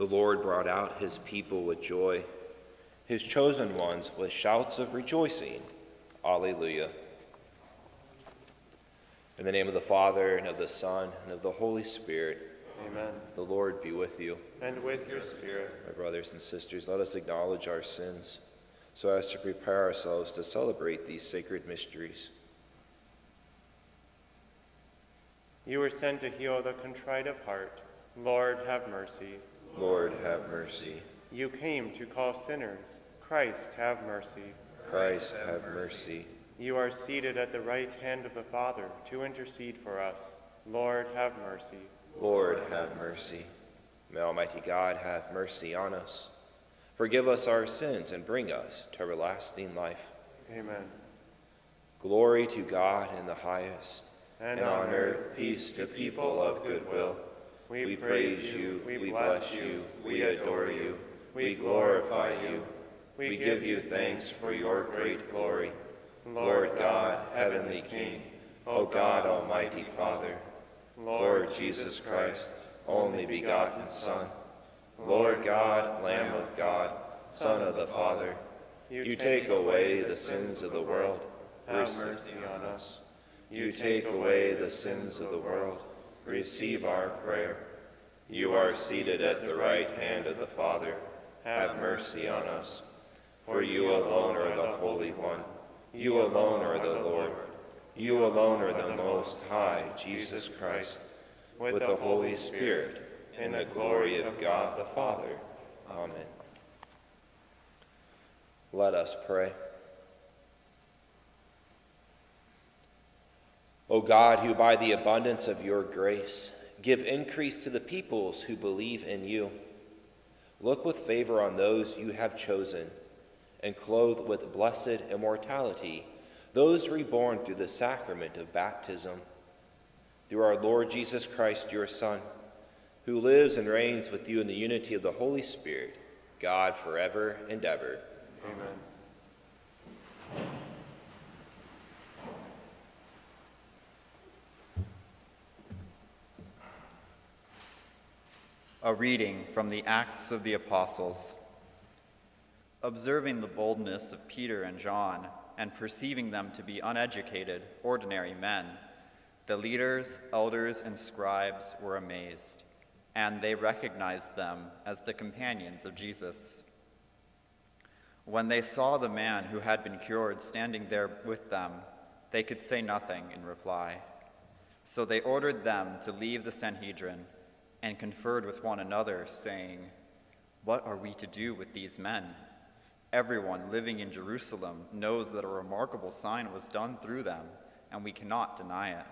The Lord brought out his people with joy, his chosen ones with shouts of rejoicing. Alleluia. In the name of the Father, and of the Son, and of the Holy Spirit. Amen. The Lord be with you. And with your spirit. My brothers and sisters, let us acknowledge our sins so as to prepare ourselves to celebrate these sacred mysteries. You were sent to heal the contrite of heart. Lord, have mercy. Lord, have mercy. You came to call sinners. Christ, have mercy. Christ, have mercy. You are seated at the right hand of the Father to intercede for us. Lord, have mercy. Lord, have mercy. May Almighty God have mercy on us, forgive us our sins, and bring us to everlasting life. Amen. Glory to God in the highest, and on earth peace to people of good will. We praise you, we bless you, we adore you, we glorify you, we give you thanks for your great glory. Lord God, heavenly King, O God, almighty Father, Lord Jesus Christ, only begotten Son, Lord God, Lamb of God, Son of the Father, you take away the sins of the world, have mercy on us. You take away the sins of the world, receive our prayer. You are seated at the right hand of the Father, have mercy on us. For you alone are the Holy One, you alone are the Lord, you alone are the Most High, Jesus Christ, with the Holy Spirit, in the glory of God the Father. Amen. Let us pray. O God, who by the abundance of your grace give increase to the peoples who believe in you, look with favor on those you have chosen, and clothe with blessed immortality those reborn through the sacrament of baptism. Through our Lord Jesus Christ, your Son, who lives and reigns with you in the unity of the Holy Spirit, God forever and ever. Amen. A reading from the Acts of the Apostles. Observing the boldness of Peter and John, and perceiving them to be uneducated, ordinary men, the leaders, elders, and scribes were amazed, and they recognized them as the companions of Jesus. When they saw the man who had been cured standing there with them, they could say nothing in reply. So they ordered them to leave the Sanhedrin and conferred with one another, saying, "What are we to do with these men? Everyone living in Jerusalem knows that a remarkable sign was done through them, and we cannot deny it.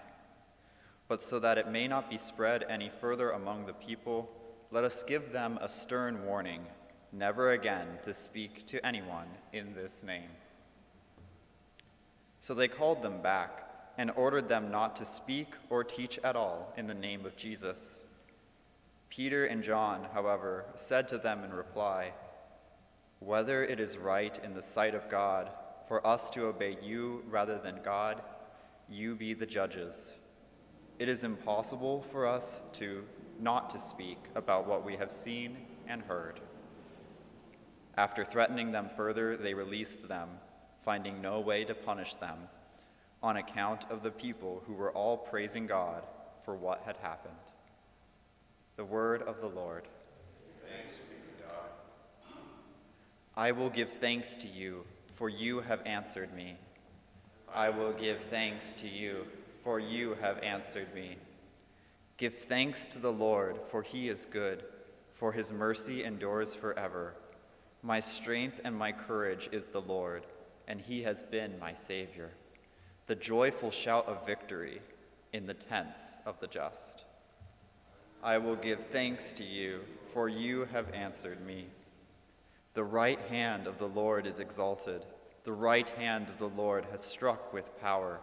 But so that it may not be spread any further among the people, let us give them a stern warning, never again to speak to anyone in this name." So they called them back and ordered them not to speak or teach at all in the name of Jesus. Peter and John, however, said to them in reply, "Whether it is right in the sight of God for us to obey you rather than God, you be the judges. It is impossible for us not to speak about what we have seen and heard." After threatening them further, they released them, finding no way to punish them, on account of the people who were all praising God for what had happened. The word of the Lord. Thanks be to God. I will give thanks to you, for you have answered me. I will give thanks to you, for you have answered me. Give thanks to the Lord, for he is good, for his mercy endures forever. My strength and my courage is the Lord, and he has been my Savior. The joyful shout of victory in the tents of the just. I will give thanks to you, for you have answered me. The right hand of the Lord is exalted. The right hand of the Lord has struck with power.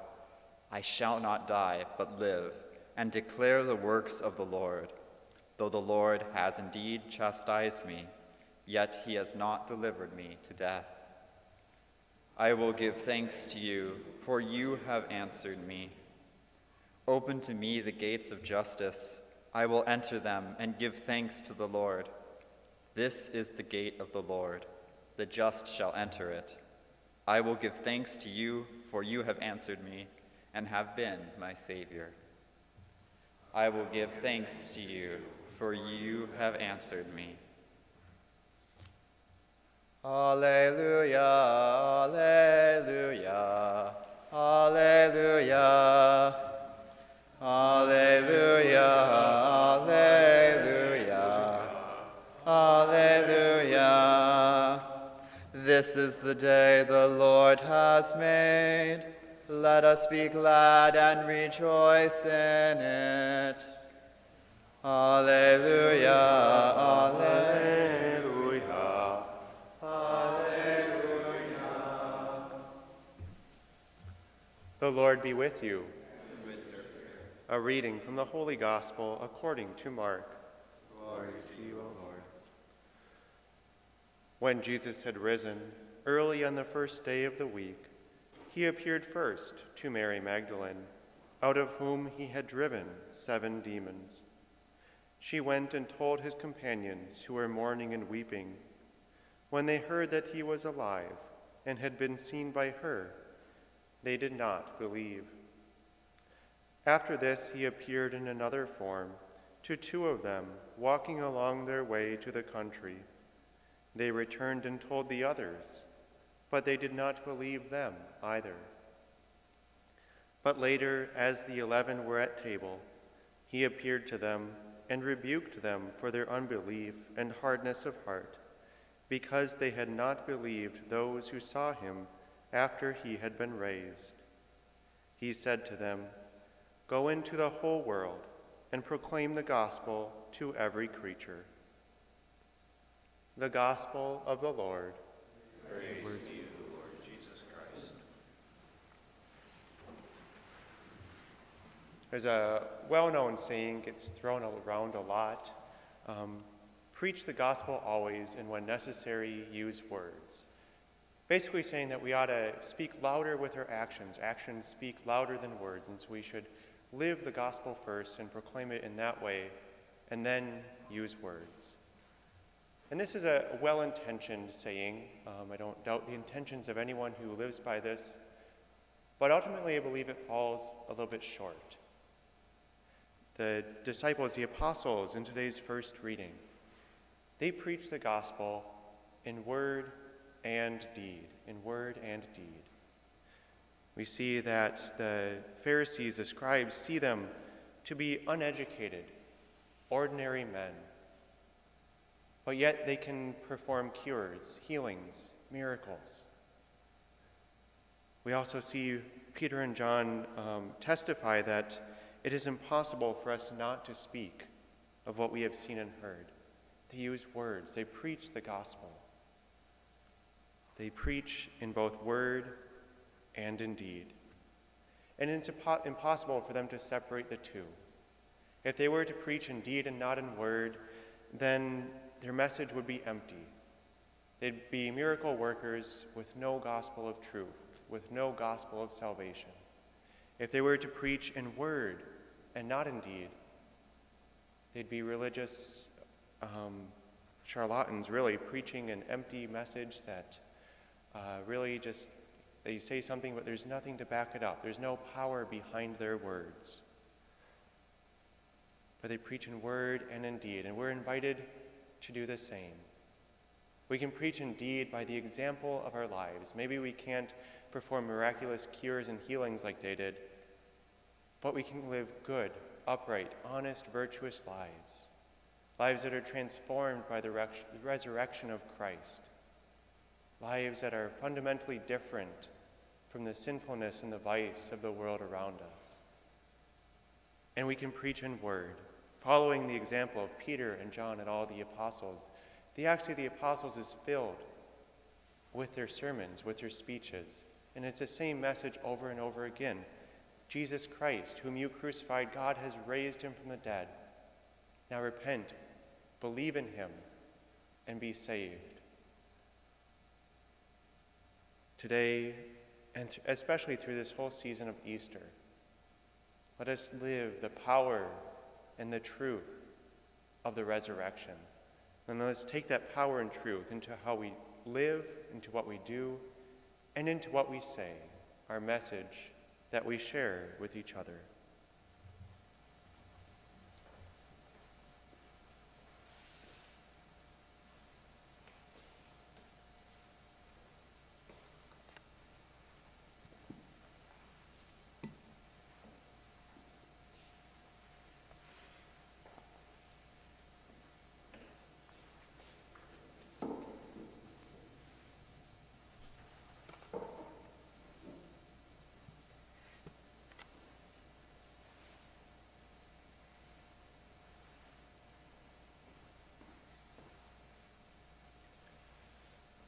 I shall not die, but live, and declare the works of the Lord. Though the Lord has indeed chastised me, yet he has not delivered me to death. I will give thanks to you, for you have answered me. Open to me the gates of justice. I will enter them and give thanks to the Lord. This is the gate of the Lord. The just shall enter it. I will give thanks to you, for you have answered me and have been my Savior. I will give thanks to you, for you have answered me. Alleluia, alleluia, alleluia, alleluia, alleluia, alleluia. This is the day the Lord has made. Let us be glad and rejoice in it. Alleluia, alleluia. The Lord be with you. And with your spirit. A reading from the Holy Gospel according to Mark. Glory to you, O Lord. When Jesus had risen, early on the first day of the week, he appeared first to Mary Magdalene, out of whom he had driven 7 demons. She went and told his companions, who were mourning and weeping. When they heard that he was alive and had been seen by her, they did not believe. After this, he appeared in another form to 2 of them, walking along their way to the country. They returned and told the others, but they did not believe them either. But later, as the 11 were at table, he appeared to them and rebuked them for their unbelief and hardness of heart, because they had not believed those who saw him after he had been raised. He said to them, "Go into the whole world and proclaim the gospel to every creature." The gospel of the Lord. Praise to you, Lord Jesus Christ. There's a well-known saying, gets thrown around a lot. Preach the gospel always, and when necessary, use words. Basically saying that we ought to speak louder with our actions. Actions speak louder than words, and so we should live the gospel first and proclaim it in that way, and then use words. And this is a well-intentioned saying. I don't doubt the intentions of anyone who lives by this, but ultimately I believe it falls a little bit short. The disciples, the apostles, in today's first reading, they preach the gospel in word and deed, in word and deed. We see that the Pharisees, the scribes, see them to be uneducated, ordinary men, but yet they can perform cures, healings, miracles. We also see Peter and John testify that it is impossible for us not to speak of what we have seen and heard. They use words, they preach the gospel. They preach in both word and in deed. And it's impossible for them to separate the 2. If they were to preach in deed and not in word, then their message would be empty. They'd be miracle workers with no gospel of truth, with no gospel of salvation. If they were to preach in word and not in deed, they'd be religious charlatans, really, preaching an empty message that really just, they say something, but there's nothing to back it up. There's no power behind their words. But they preach in word and in deed, and we're invited to do the same. We can preach in deed by the example of our lives. Maybe we can't perform miraculous cures and healings like they did, but we can live good, upright, honest, virtuous lives. Lives that are transformed by the resurrection of Christ. Lives that are fundamentally different from the sinfulness and the vice of the world around us. And we can preach in word, following the example of Peter and John and all the apostles. The Acts of the Apostles is filled with their sermons, with their speeches. And it's the same message over and over again. Jesus Christ, whom you crucified, God has raised him from the dead. Now repent, believe in him, and be saved. Today, and especially through this whole season of Easter, let us live the power and the truth of the resurrection, Then let us take that power and truth into how we live, into what we do, and into what we say, our message that we share with each other.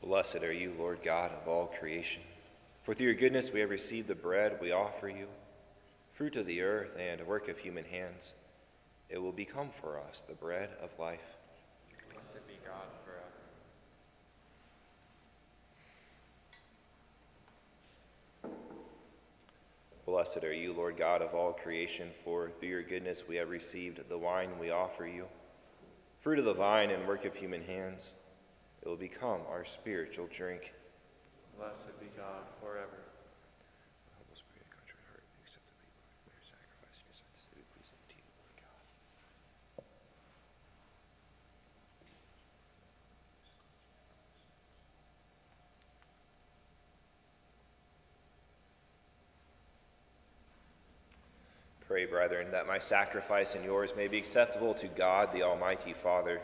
Blessed are you, Lord God of all creation, for through your goodness we have received the bread we offer you, fruit of the earth and work of human hands. It will become for us the bread of life. Blessed be God forever. Blessed are you, Lord God of all creation, for through your goodness we have received the wine we offer you, fruit of the vine and work of human hands. It will become our spiritual drink. Blessed be God forever. Pray, brethren, that my sacrifice and yours may be acceptable to God, the Almighty Father.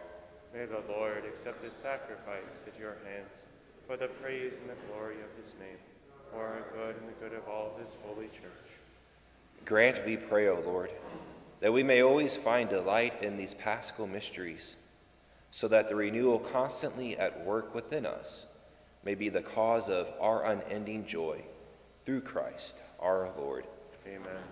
May the Lord accept this sacrifice at your hands for the praise and the glory of his name, for our good and the good of all his holy church. Grant, we pray, O Lord, that we may always find delight in these paschal mysteries, so that the renewal constantly at work within us may be the cause of our unending joy, through Christ our Lord. Amen.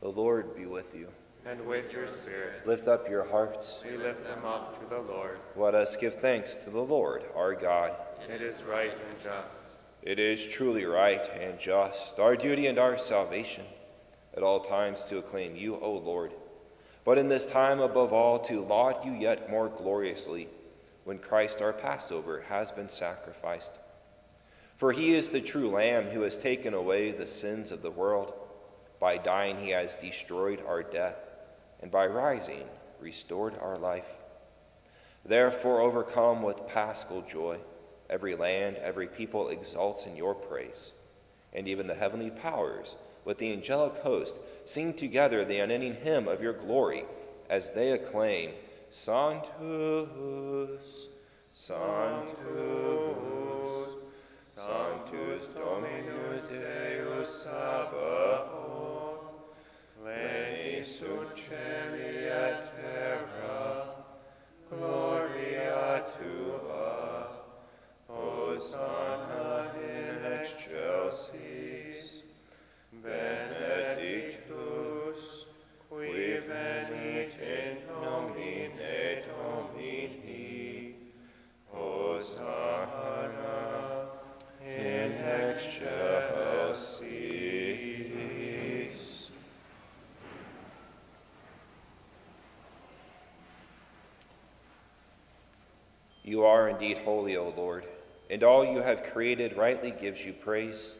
The Lord be with you. And with your spirit. Lift up your hearts. We lift them up to the Lord. Let us give thanks to the Lord, our God. It is right and just. It is truly right and just, our duty and our salvation, at all times to acclaim you, O Lord, but in this time above all to laud you yet more gloriously, when Christ our Passover has been sacrificed. For he is the true Lamb who has taken away the sins of the world. By dying he has destroyed our death, and by rising, restored our life. Therefore, overcome with paschal joy, every land, every people exalts in your praise. And even the heavenly powers, with the angelic host, sing together the unending hymn of your glory, as they acclaim, Sanctus, Sanctus, Sanctus Dominus Deus Sabaoth, Pleni sunt celi et terra, gloria tua, Hosanna in excelsis, benedictus, qui venit in nomine Domini, Hosanna in excelsis. You are indeed holy, O Lord, and all you have created rightly gives you praise.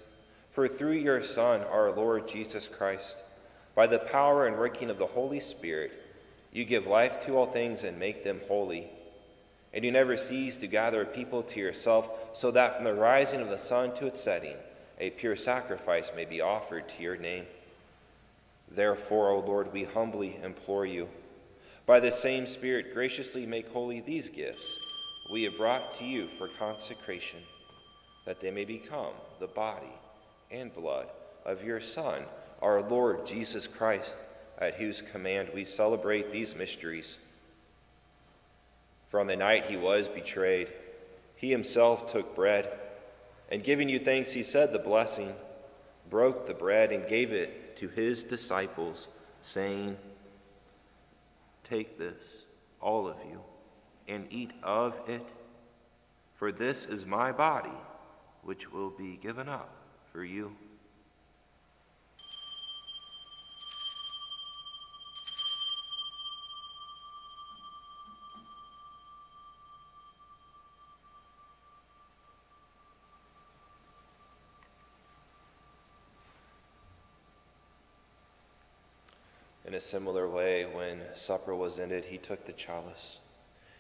For through your Son, our Lord Jesus Christ, by the power and working of the Holy Spirit, you give life to all things and make them holy. And you never cease to gather people to yourself, so that from the rising of the sun to its setting, a pure sacrifice may be offered to your name. Therefore, O Lord, we humbly implore you, by the same Spirit graciously make holy these gifts we have brought to you for consecration, that they may become the body and blood of your Son, our Lord Jesus Christ, at whose command we celebrate these mysteries. For on the night he was betrayed, he himself took bread, and giving you thanks, he said the blessing, broke the bread, and gave it to his disciples, saying, Take this, all of you, and eat of it, for this is my body, which will be given up for you. In a similar way, when supper was ended, he took the chalice.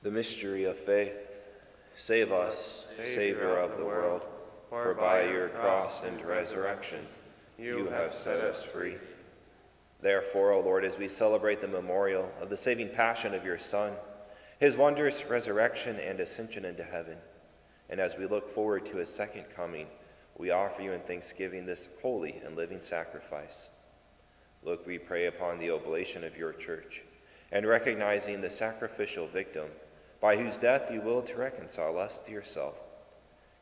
The mystery of faith. Save us, Savior of the world, for by your cross and resurrection you have set us free. Therefore, O Lord, as we celebrate the memorial of the saving passion of your Son, his wondrous resurrection and ascension into heaven, and as we look forward to his second coming, we offer you in thanksgiving this holy and living sacrifice. Look, we pray, upon the oblation of your church, and recognizing the sacrificial victim by whose death you willed to reconcile us to yourself.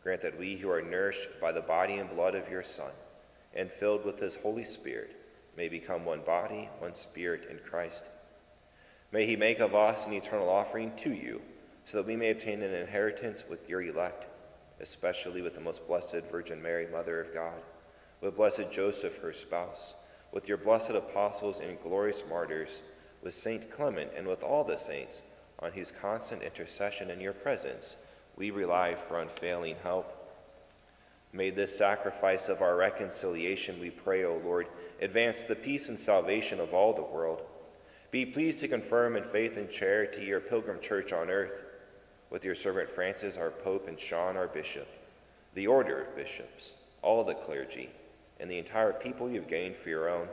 Grant that we who are nourished by the body and blood of your Son and filled with his Holy Spirit may become one body, one spirit in Christ. May he make of us an eternal offering to you so that we may obtain an inheritance with your elect, especially with the most blessed Virgin Mary, Mother of God, with blessed Joseph, her spouse, with your blessed apostles and glorious martyrs, with Saint Clement and with all the saints, on whose constant intercession in your presence we rely for unfailing help. May this sacrifice of our reconciliation, we pray, O Lord, advance the peace and salvation of all the world. Be pleased to confirm in faith and charity your pilgrim church on earth, with your servant Francis, our Pope, and Sean, our Bishop, the order of bishops, all the clergy, and the entire people you have gained for your own.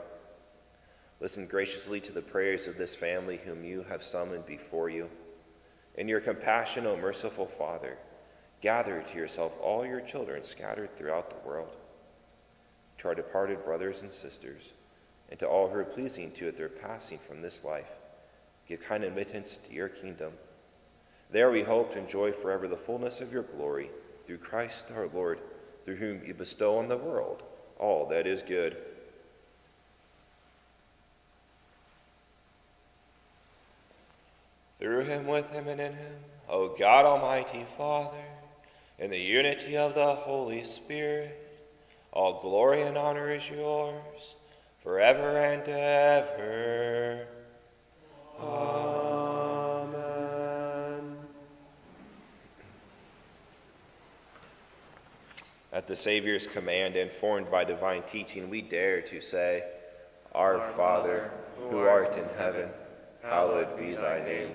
Listen graciously to the prayers of this family whom you have summoned before you. In your compassion, O merciful Father, gather to yourself all your children scattered throughout the world, to our departed brothers and sisters, and to all who are pleasing to you at their passing from this life. Give kind admittance to your kingdom. There we hope to enjoy forever the fullness of your glory, through Christ our Lord, through whom you bestow on the world all that is good. Through him, with him, and in him, O God, almighty Father, in the unity of the Holy Spirit, all glory and honor is yours, forever and ever. Amen. At the Savior's command, informed by divine teaching, we dare to say, Our Father, who art in heaven, hallowed be thy name.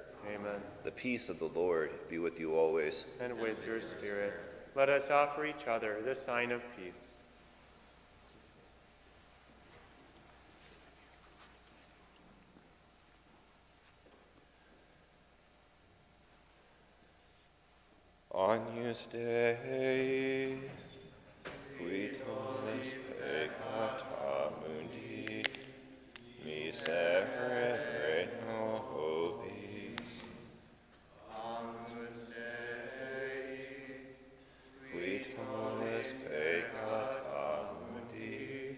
Amen. The peace of the Lord be with you always. And with your spirit. Let us offer each other the sign of peace. Agnus Dei, qui tollis peccata mundi, miserere nobis. Agnus Dei, qui tollis peccata mundi,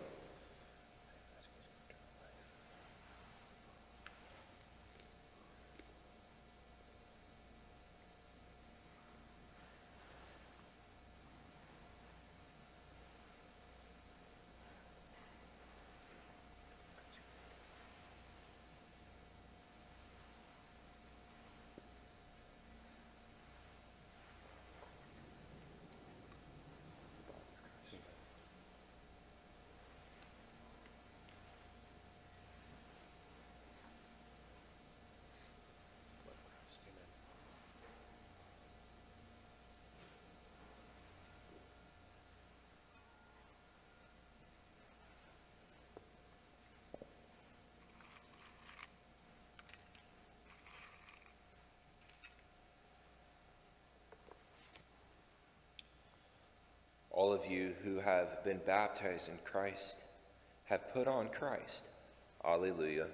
All of you who have been baptized in Christ have put on Christ. Alleluia.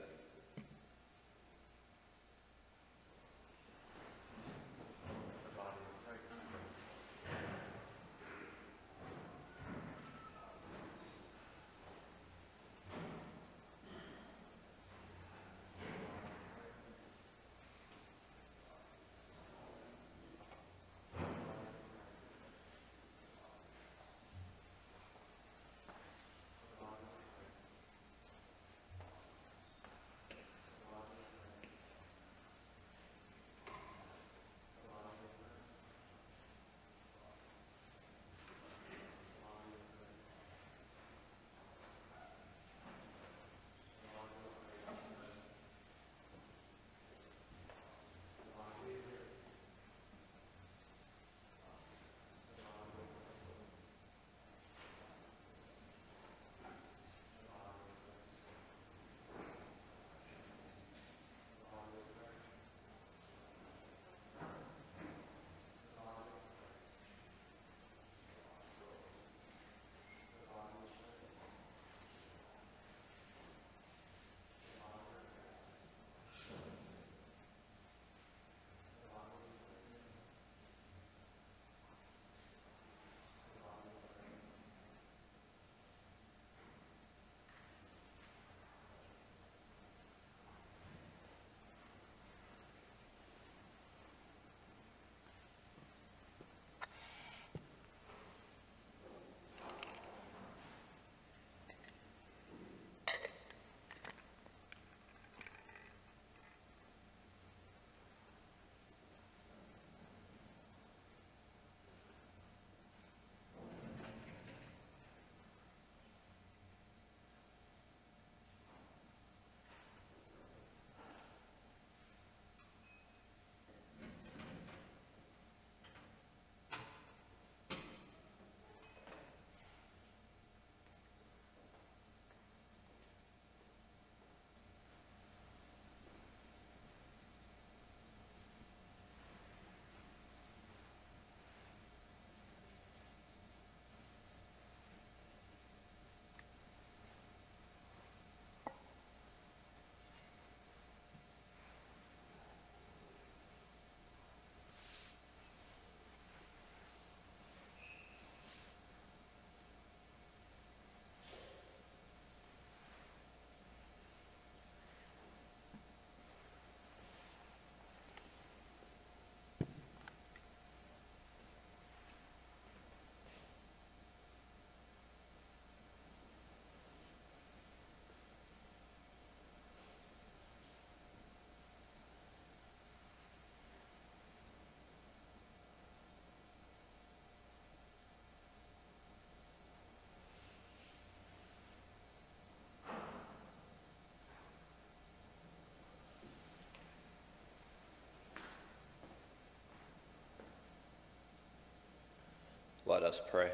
Let us pray.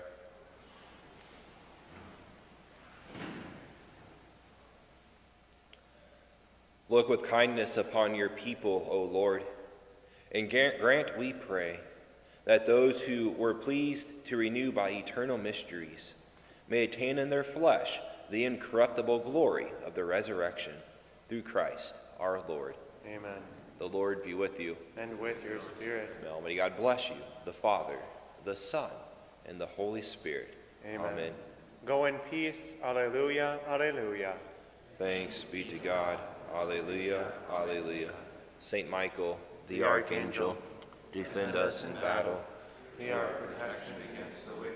Look with kindness upon your people, O Lord, and grant, we pray, that those who were pleased to renew by eternal mysteries may attain in their flesh the incorruptible glory of the resurrection through Christ our Lord. Amen. The Lord be with you. And with your spirit. May Almighty God bless you, the Father, the Son, and the Holy Spirit. Amen. Amen. Go in peace. Alleluia, alleluia. Thanks be to God. Alleluia, alleluia. Saint Michael, the Archangel, defend us in battle. Be our protection against the wicked.